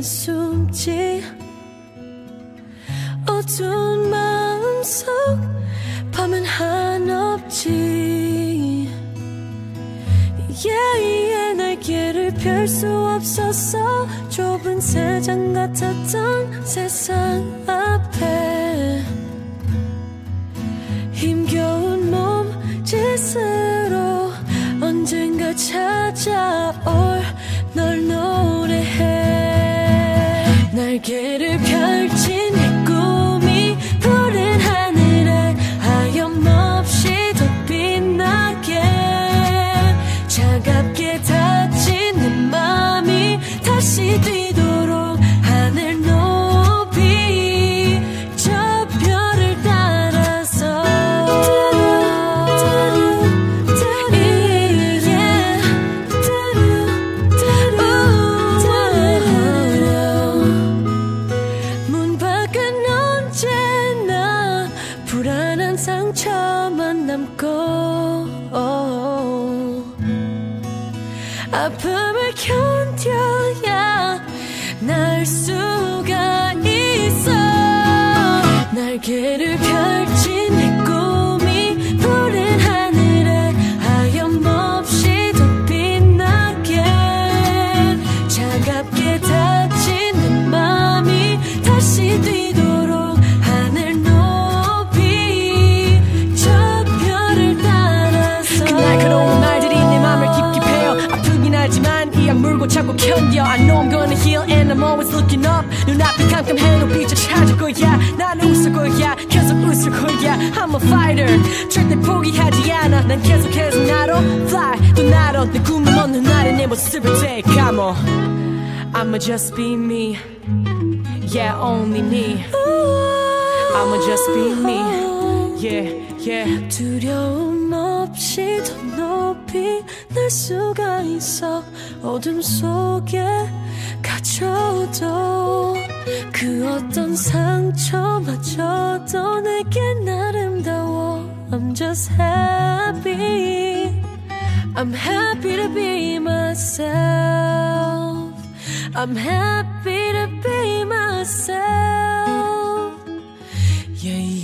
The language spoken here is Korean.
작은 숨지 어두운 마음속 밤은 한없지 예의에 날개를 펼 수 없었어 좁은 세상 같았던 세상 앞에 힘겨운 몸짓으로 언젠가 찾아올 널 노래해 날개를 펼친 내 꿈이 푸른 하늘에 하염없이 더 빛나게 차갑게 닫힌 내 맘이 다시 뛰도록 하늘 높이 저 별을 따라서 상처만 남고 아픔을 견뎌야 날 수가 있어 날개를 펼친 내 꿈이 푸른 하늘에 하염없이 더 빛나게 차갑게 닫힌 내 맘이 다시 뛰도록 자꾸 견뎌 I know I'm gonna heal and I'm always looking up 눈앞이 깜깜해 눈빛을 찾을 거야 난 웃을 거야 계속 웃을 거야 I'm a fighter 절대 포기하지 않아 난 계속해서 나로 fly 또 나로 내 꿈을 먼 훗날에 내 모습을 되감어 I'ma just be me Yeah only me I'ma just be me Yeah yeah 두려움 없이 더 높이 날 수가 있어 어둠 속에 갇혀도 그 어떤 상처마저도 내겐 아름다워 I'm just happy I'm happy to be myself I'm happy to be myself yeah, yeah.